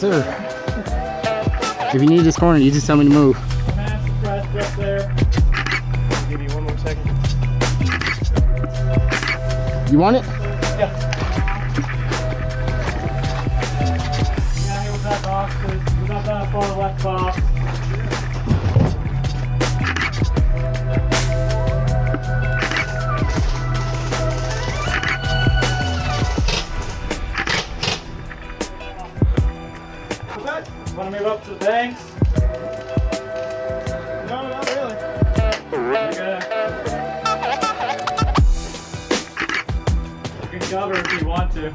Yes, sir. If you need this corner, you just tell me to move. Massive press up there. I'll give you one more second. You want it? Yeah. Yeah, here with that box. We're not that far left box. Want to move up to the banks? No, not really. You can cover if you want to.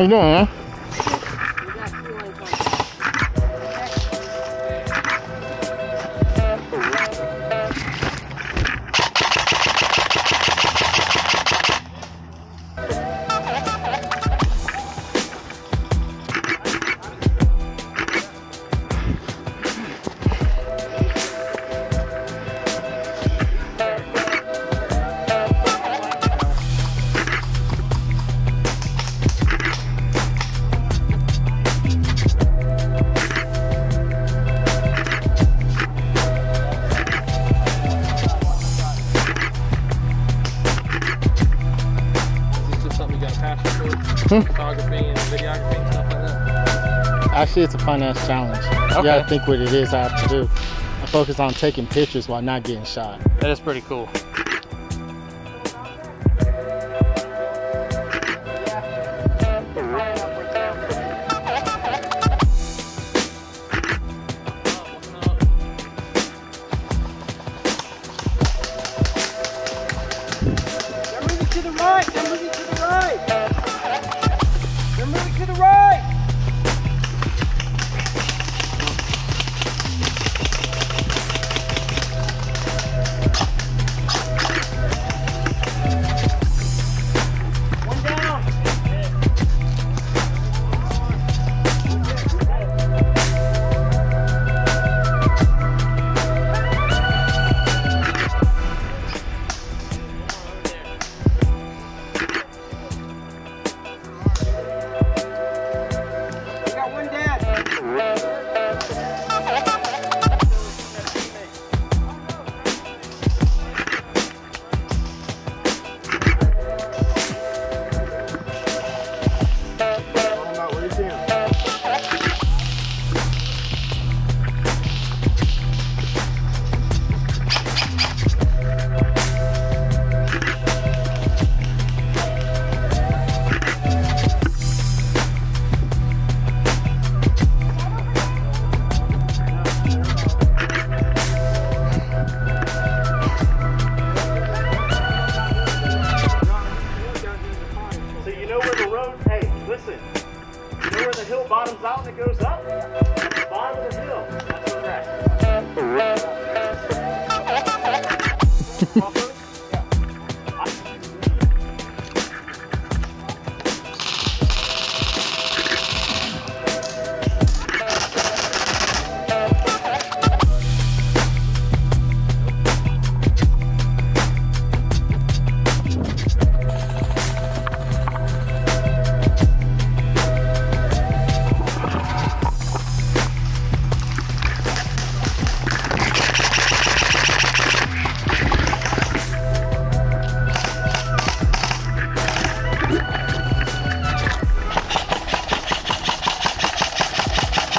How you doing, huh? Photography and videography and stuff like that? Actually, it's a fun-ass challenge. Okay. You gotta think what it is I have to do. I focus on taking pictures while not getting shot. That is pretty cool.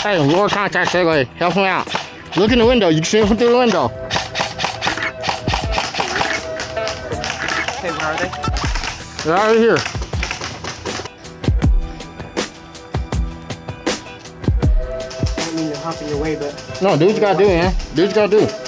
Hey, lower contact segue. Help me out. Look in the window. You can see them through the window. Hey, where are they? They're out of here. I don't mean to hop in your way, but... No, do what you gotta do, man. Do what you gotta do.